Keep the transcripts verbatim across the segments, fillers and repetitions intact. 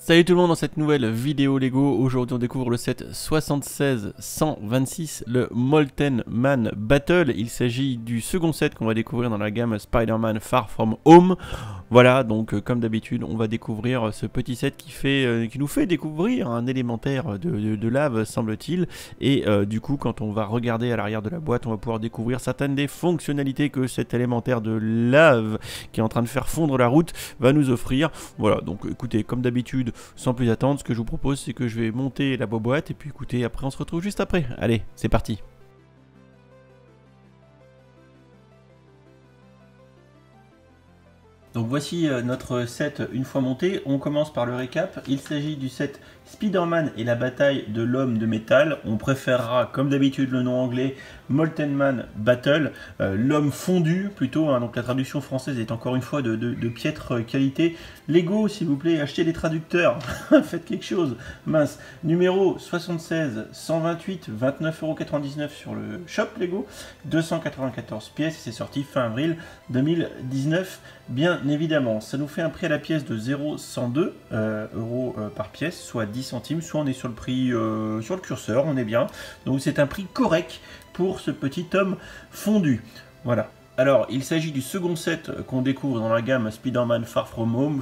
Salut tout le monde, dans cette nouvelle vidéo Lego, aujourd'hui on découvre le set soixante-seize cent vingt-six, le Molten Man Battle. Il s'agit du second set qu'on va découvrir dans la gamme Spider-Man Far From Home. Voilà, donc euh, comme d'habitude, on va découvrir ce petit set qui, fait, euh, qui nous fait découvrir un élémentaire de, de, de lave, semble-t-il. Et euh, du coup, quand on va regarder à l'arrière de la boîte, on va pouvoir découvrir certaines des fonctionnalités que cet élémentaire de lave qui est en train de faire fondre la route va nous offrir. Voilà, donc écoutez, comme d'habitude, sans plus attendre, ce que je vous propose, c'est que je vais monter la boîte et puis écoutez, après on se retrouve juste après. Allez, c'est parti! Donc voici notre set une fois monté. On commence par le récap. Il s'agit du set Spider-Man et la bataille de l'homme de métal. On préférera comme d'habitude le nom anglais Molten Man Battle, euh, l'homme fondu plutôt, hein, donc la traduction française est encore une fois de, de, de piètre qualité. Lego, s'il vous plaît, achetez des traducteurs, faites quelque chose, mince. Numéro soixante-seize cent vingt-huit, vingt-neuf euros quatre-vingt-dix-neuf sur le shop Lego, deux cent quatre-vingt-quatorze pièces, c'est sorti fin avril deux mille dix-neuf, bien évidemment. Ça nous fait un prix à la pièce de zéro virgule cent deux euh, euros euh, par pièce, soit dix centimes, soit on est sur le prix euh, sur le curseur, on est bien. Donc c'est un prix correct pour ce petit homme fondu. Voilà. Alors, il s'agit du second set qu'on découvre dans la gamme Spider-Man Far From Home.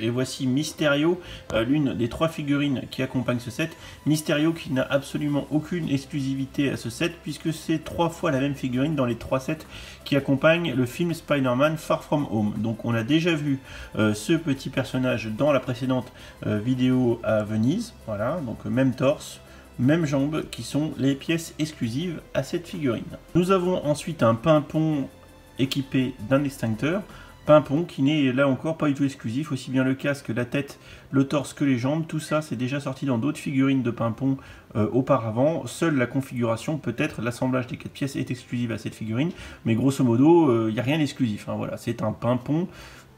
Et voici Mysterio, l'une des trois figurines qui accompagnent ce set. Mysterio qui n'a absolument aucune exclusivité à ce set, puisque c'est trois fois la même figurine dans les trois sets qui accompagnent le film Spider-Man Far From Home. Donc, on a déjà vu euh, ce petit personnage dans la précédente euh, vidéo à Venise. Voilà, donc même torse, même jambes, qui sont les pièces exclusives à cette figurine. Nous avons ensuite un pimpon équipé d'un extincteur, pimpon qui n'est là encore pas du tout exclusif, aussi bien le casque, la tête, le torse que les jambes, tout ça c'est déjà sorti dans d'autres figurines de pimpon euh, auparavant. Seule la configuration, peut-être l'assemblage des quatre pièces est exclusive à cette figurine, mais grosso modo il euh, n'y a rien d'exclusif, hein, voilà, c'est un pimpon.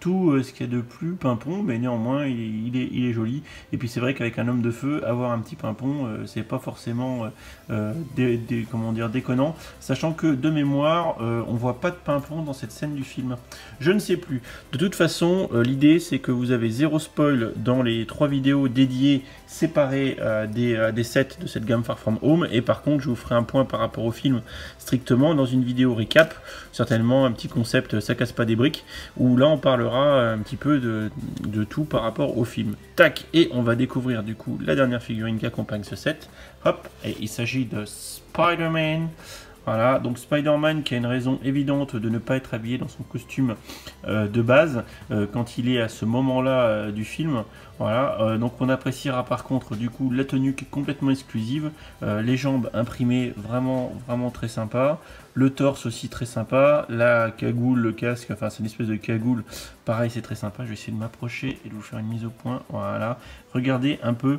Tout ce qu'il y a de plus pimpon, mais néanmoins il est, il est, il est joli. Et puis c'est vrai qu'avec un homme de feu, avoir un petit pimpon, euh, c'est pas forcément euh, dé, dé, comment dire, déconnant, sachant que de mémoire, euh, on voit pas de pimpon dans cette scène du film. Je ne sais plus. De toute façon, euh, l'idée c'est que vous avez zéro spoil dans les trois vidéos dédiées, séparées euh, des, euh, des sets de cette gamme Far From Home. Et par contre, je vous ferai un point par rapport au film strictement dans une vidéo récap, certainement un petit concept ça casse pas des briques, où là on parlera un petit peu de, de tout par rapport au film. Tac, et on va découvrir du coup la dernière figurine qui accompagne ce set. Hop, et il s'agit de Spider-Man. Voilà, donc Spider-Man qui a une raison évidente de ne pas être habillé dans son costume euh, de base euh, quand il est à ce moment-là euh, du film. Voilà, euh, donc on appréciera par contre du coup la tenue qui est complètement exclusive, euh, les jambes imprimées vraiment vraiment très sympa, le torse aussi très sympa, la cagoule, le casque, enfin c'est une espèce de cagoule, pareil c'est très sympa. Je vais essayer de m'approcher et de vous faire une mise au point. Voilà, regardez un peu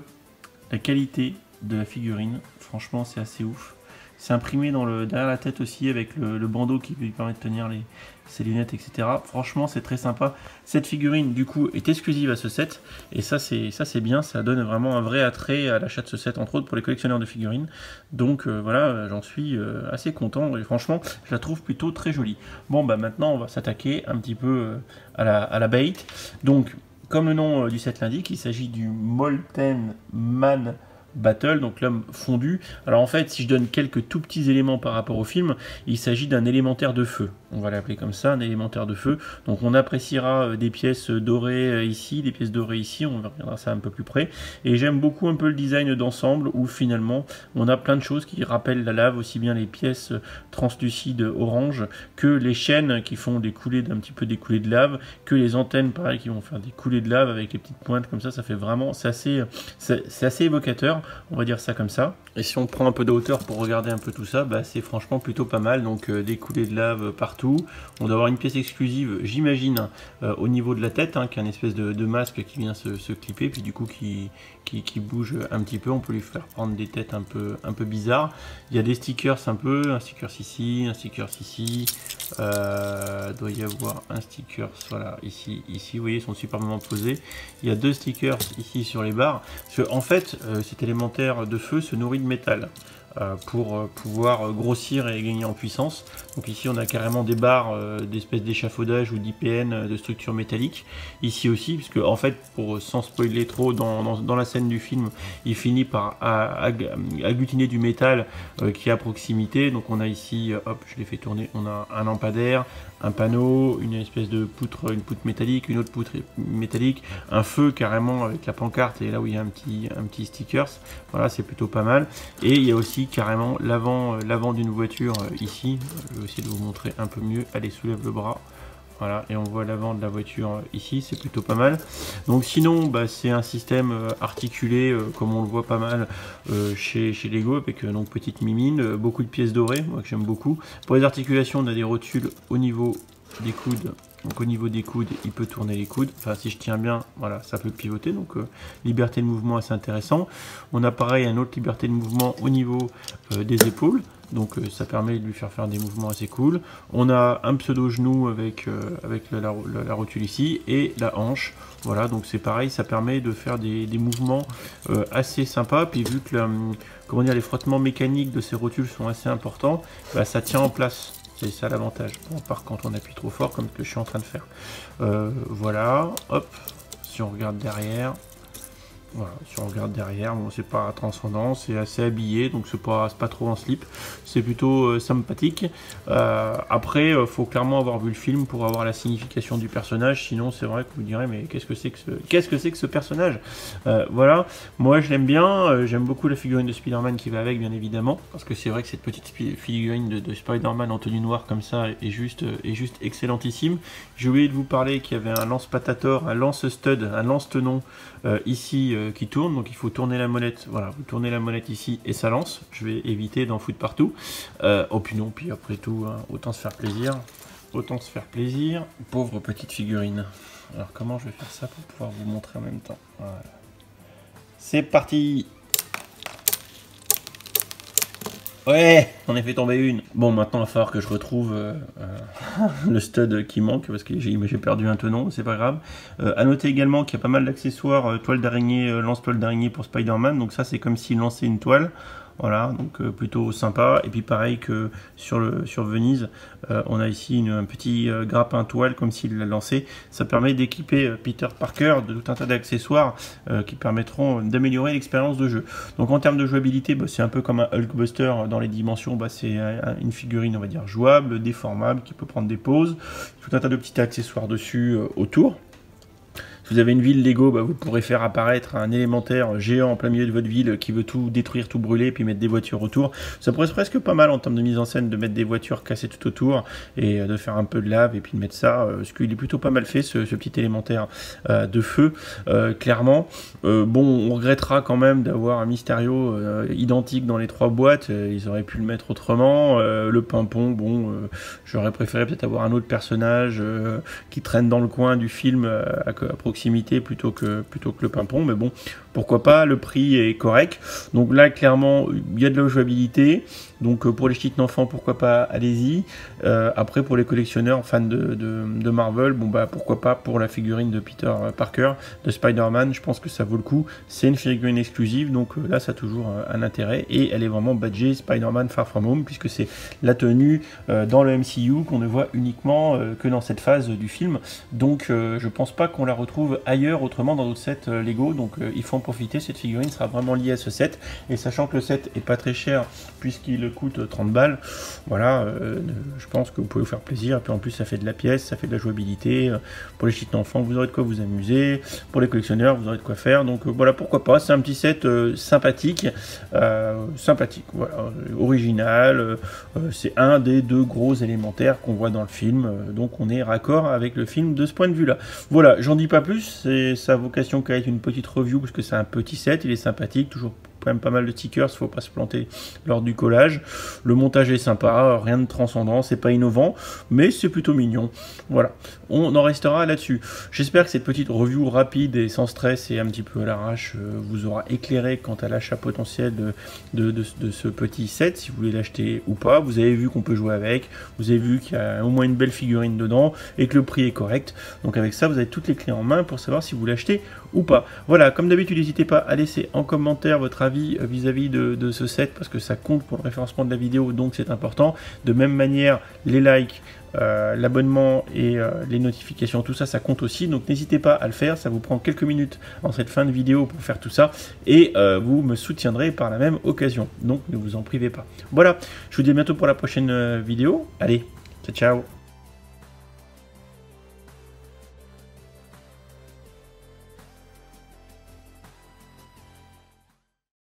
la qualité de la figurine, franchement c'est assez ouf. C'est imprimé dans le, derrière la tête aussi avec le, le bandeau qui lui permet de tenir les, ses lunettes, et cetera. Franchement, c'est très sympa. Cette figurine, du coup, est exclusive à ce set. Et ça, c'est ça c'est bien. Ça donne vraiment un vrai attrait à l'achat de ce set, entre autres pour les collectionneurs de figurines. Donc euh, voilà, j'en suis euh, assez content. Et franchement, je la trouve plutôt très jolie. Bon, bah maintenant, on va s'attaquer un petit peu euh, à, la, à la bait. Donc, comme le nom euh, du set l'indique, il s'agit du Molten Man Battle, donc l'homme fondu. Alors en fait, si je donne quelques tout petits éléments par rapport au film, il s'agit d'un élémentaire de feu. On va l'appeler comme ça, un élémentaire de feu. Donc on appréciera des pièces dorées ici, des pièces dorées ici, on regardera ça un peu plus près. Et j'aime beaucoup un peu le design d'ensemble où finalement on a plein de choses qui rappellent la lave, aussi bien les pièces translucides orange que les chaînes qui font des coulées, d'un petit peu des coulées de lave, que les antennes pareil qui vont faire des coulées de lave avec les petites pointes comme ça. Ça fait vraiment, c'est assez, c'est assez évocateur, on va dire ça comme ça. Et si on prend un peu de hauteur pour regarder un peu tout ça, bah c'est franchement plutôt pas mal. Donc euh, des coulées de lave partout. On doit avoir une pièce exclusive, j'imagine, euh, au niveau de la tête, hein, qui est une espèce de, de masque qui vient se, se clipper, puis du coup qui, qui, qui bouge un petit peu. On peut lui faire prendre des têtes un peu, un peu bizarres. Il y a des stickers un peu, un sticker ici, un sticker ici. Euh, doit y avoir un sticker, voilà, ici, ici. Vous voyez, ils sont superbement posés. Il y a deux stickers ici sur les barres. Parce que, en fait, euh, cet élémentaire de feu se nourrit de métal. euh, pour pouvoir grossir et gagner en puissance. Donc ici on a carrément des barres euh, d'espèces d'échafaudage ou d'I P N de structures métalliques. Ici aussi, puisque en fait, pour sans spoiler trop, dans, dans, dans la scène du film, il finit par agglutiner du métal euh, qui est à proximité. Donc on a ici, hop, je l'ai fait tourner, on a un lampadaire, un panneau, une espèce de poutre, une poutre métallique, une autre poutre métallique, un feu carrément avec la pancarte et là où il y a un petit, un petit stickers. Voilà, c'est plutôt pas mal. Et il y a aussi carrément l'avant l'avant d'une voiture ici. Je vais essayer de vous montrer un peu mieux. Allez, soulève le bras. Voilà, et on voit l'avant de la voiture ici, c'est plutôt pas mal. Donc sinon, bah, c'est un système articulé, euh, comme on le voit pas mal euh, chez, chez Lego, avec euh, donc petite mimine, euh, beaucoup de pièces dorées, moi que j'aime beaucoup. Pour les articulations, on a des rotules au niveau des coudes. Donc au niveau des coudes, il peut tourner les coudes. Enfin, si je tiens bien, voilà, ça peut pivoter. Donc euh, liberté de mouvement assez intéressant. On a pareil une autre liberté de mouvement au niveau euh, des épaules. Donc euh, ça permet de lui faire faire des mouvements assez cool. On a un pseudo genou avec, euh, avec la, la, la, la rotule ici et la hanche. Voilà, donc c'est pareil, ça permet de faire des, des mouvements euh, assez sympas. Puis vu que la, comment dire, les frottements mécaniques de ces rotules sont assez importants, bah, ça tient en place. C'est ça l'avantage, bon, par quand on appuie trop fort comme que je suis en train de faire. Euh, voilà, hop, si on regarde derrière, voilà, si on regarde derrière, bon, c'est pas transcendant, c'est assez habillé, donc c'est pas, pas trop en slip, c'est plutôt euh, sympathique. Euh, après, euh, faut clairement avoir vu le film pour avoir la signification du personnage, sinon c'est vrai que vous direz, mais qu'est-ce que c'est que ce, qu'est-ce que c'est que ce personnage? euh, Voilà, moi je l'aime bien, euh, j'aime beaucoup la figurine de Spider-Man qui va avec, bien évidemment, parce que c'est vrai que cette petite figurine de, de Spider-Man en tenue noire comme ça est juste, est juste excellentissime. J'ai oublié de vous parler qu'il y avait un lance-patator, un lance-stud, un lance-tenon euh, ici, qui tourne, donc il faut tourner la molette. Voilà, vous tournez la molette ici et ça lance. Je vais éviter d'en foutre partout. Euh, oh puis non, puis après tout, hein, autant se faire plaisir. Autant se faire plaisir. Pauvre petite figurine. Alors comment je vais faire ça pour pouvoir vous montrer en même temps? Voilà. C'est parti. Ouais, j'en ai fait tomber une. Bon, maintenant il va falloir que je retrouve euh, euh, le stud qui manque parce que j'ai perdu un tenon, c'est pas grave. Euh, à noter également qu'il y a pas mal d'accessoires, euh, toile d'araignée, euh, lance-toile d'araignée pour Spider-Man. Donc ça c'est comme s'il lançait une toile. Voilà, donc euh, plutôt sympa. Et puis pareil que sur, le, sur Venise, euh, on a ici une, un petit euh, grappin toile comme s'il l'a lancé. Ça permet d'équiper euh, Peter Parker de tout un tas d'accessoires euh, qui permettront d'améliorer l'expérience de jeu. Donc en termes de jouabilité, bah, c'est un peu comme un Hulkbuster dans les dimensions. Bah, c'est une figurine, on va dire, jouable, déformable, qui peut prendre des poses. Tout un tas de petits accessoires dessus euh, autour. Vous avez une ville Lego, bah vous pourrez faire apparaître un élémentaire géant en plein milieu de votre ville qui veut tout détruire, tout brûler, puis mettre des voitures autour. Ça pourrait être presque pas mal en termes de mise en scène de mettre des voitures cassées tout autour et de faire un peu de lave et puis de mettre ça. Ce qu'il est plutôt pas mal fait, ce, ce petit élémentaire euh, de feu, euh, clairement. Euh, bon, on regrettera quand même d'avoir un Mysterio euh, identique dans les trois boîtes. Ils auraient pu le mettre autrement. Euh, le pimpon, bon, euh, j'aurais préféré peut-être avoir un autre personnage euh, qui traîne dans le coin du film euh, à, à proximité. Plutôt que, plutôt que le pimpon, mais bon, pourquoi pas, le prix est correct. Donc là, clairement, il y a de la jouabilité. Donc pour les petits enfants, pourquoi pas, allez-y. Euh, après, pour les collectionneurs, fans de, de, de Marvel, bon bah pourquoi pas pour la figurine de Peter Parker, de Spider-Man, je pense que ça vaut le coup. C'est une figurine exclusive, donc là, ça a toujours un intérêt. Et elle est vraiment badgée Spider-Man Far From Home, puisque c'est la tenue euh, dans le M C U qu'on ne voit uniquement euh, que dans cette phase du film. Donc euh, je pense pas qu'on la retrouve ailleurs autrement dans d'autres sets Lego, donc euh, il faut en profiter. Cette figurine sera vraiment liée à ce set, et sachant que le set est pas très cher puisqu'il coûte trente balles, voilà, euh, je pense que vous pouvez vous faire plaisir. Et puis en plus, ça fait de la pièce, ça fait de la jouabilité. Pour les petits enfants, vous aurez de quoi vous amuser. Pour les collectionneurs, vous aurez de quoi faire. Donc euh, voilà, pourquoi pas, c'est un petit set euh, sympathique euh, sympathique voilà, euh, original. euh, c'est un des deux gros élémentaires qu'on voit dans le film, euh, donc on est raccord avec le film de ce point de vue là. Voilà, j'en dis pas plus. C'est sa vocation qu'à être une petite review, parce que c'est un petit set, il est sympathique, toujours quand même pas mal de stickers, faut pas se planter lors du collage. Le montage est sympa, rien de transcendant, c'est pas innovant, mais c'est plutôt mignon. Voilà, on en restera là-dessus. J'espère que cette petite review rapide et sans stress et un petit peu à l'arrache vous aura éclairé quant à l'achat potentiel de, de, de, de ce petit set, si vous voulez l'acheter ou pas. Vous avez vu qu'on peut jouer avec, vous avez vu qu'il y a au moins une belle figurine dedans et que le prix est correct. Donc avec ça, vous avez toutes les clés en main pour savoir si vous l'achetez ou pas. Voilà, comme d'habitude, n'hésitez pas à laisser en commentaire votre avis vis-à-vis de, de ce set, parce que ça compte pour le référencement de la vidéo, donc c'est important. De même manière, les likes, euh, l'abonnement et euh, les notifications, tout ça, ça compte aussi. Donc n'hésitez pas à le faire, ça vous prend quelques minutes en cette fin de vidéo pour faire tout ça, et euh, vous me soutiendrez par la même occasion. Donc ne vous en privez pas. Voilà, je vous dis à bientôt pour la prochaine vidéo. Allez, ciao, ciao.